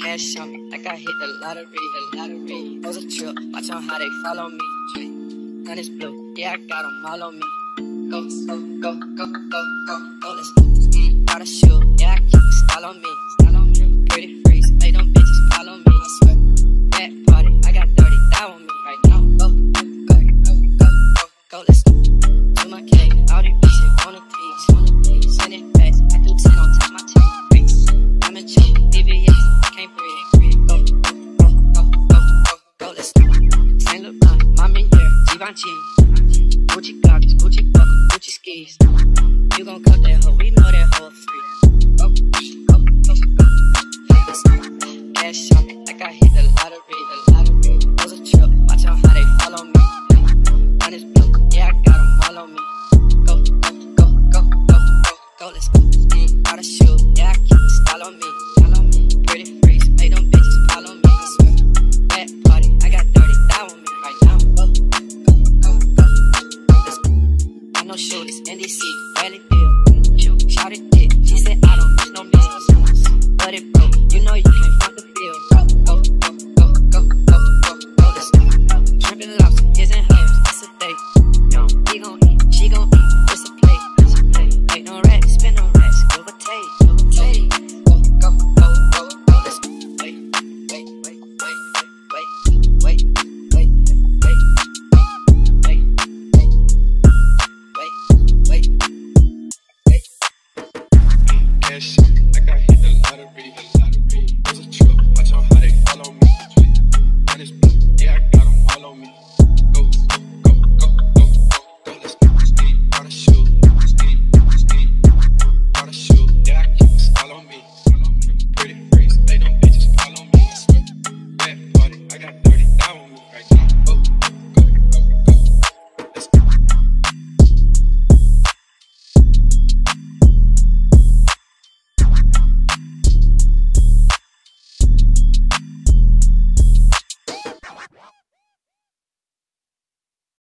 Cash on me, like I hit the lottery, Those a trip, watch on how they follow me. None is blue, yeah, I got them all on me. Go, go, go, go, go, go, go, let's go. Gotta shoot, yeah, I keep the style on me.